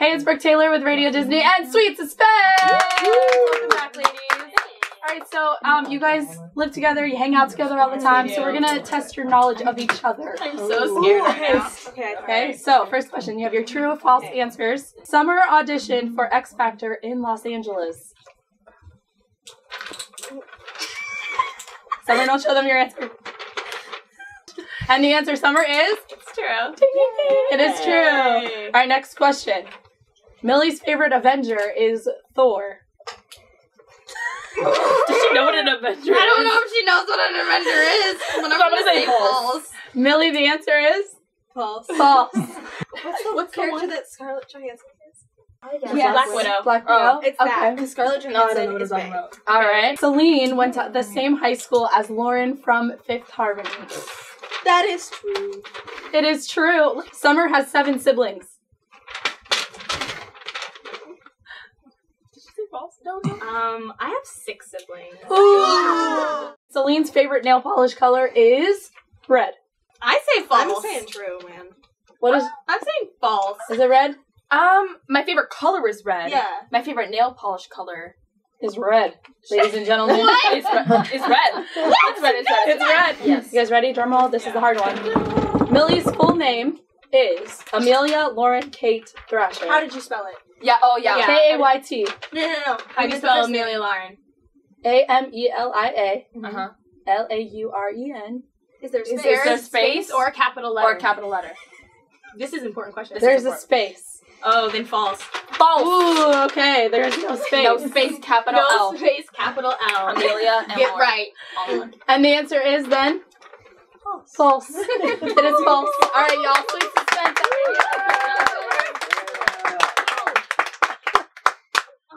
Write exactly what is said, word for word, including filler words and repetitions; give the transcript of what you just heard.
Hey, it's Brooke Taylor with Radio Disney and Sweet Suspense! Welcome back, ladies. Alright, so um, you guys live together, you hang out together all the time, so we're gonna test your knowledge of each other. I'm so scared right now. Okay, okay, so first question, you have your true or false answers. Summer auditioned for X Factor in Los Angeles. Summer, don't show them your answer. And the answer, Summer, is? It's true. It is true. Alright, next question. Millie's favorite Avenger is Thor. Does she know what an Avenger is? I don't know if she knows what an Avenger is. When I'm going to say false. false. Millie, the answer is? False. False. What's the What's character the that Scarlett Johansson is? I guess. Yes. Black Widow. Black Widow. Oh, it's okay. that. Scarlett Johansson no, is Black Widow. Alright. Celine went to the same high school as Lauren from Fifth Harmony. That is true. It is true. Summer has seven siblings. No, no. Um, I have six siblings. Wow. Celine's favorite nail polish color is red. I say false. I'm saying true, man. What is? I'm saying false. Is it red? Um, my favorite color is red. Yeah. My favorite nail polish color is red. Ladies and gentlemen, what? It's, re it's red. What? It's red. It's red. It's red. Yes. You guys ready? Drum roll. This yeah. is the hard one. No. Millie's full name is Amelia Lauren Kate Thrasher. How did you spell it? Yeah, oh yeah. yeah. K A Y T. No, no, no. How do you spell Amelia Lauren? A M E L I A. Uh-huh. L A U R E N. Is there, Is there a space? space or a capital letter? Or a capital letter. This is an important question. This There's important. a space. Oh, then false. False. Ooh, okay. There's no space. No space, capital no L. No space, capital L. Amelia and Get Lauren. right. All and the answer is then? False. False. It is false. All right, y'all.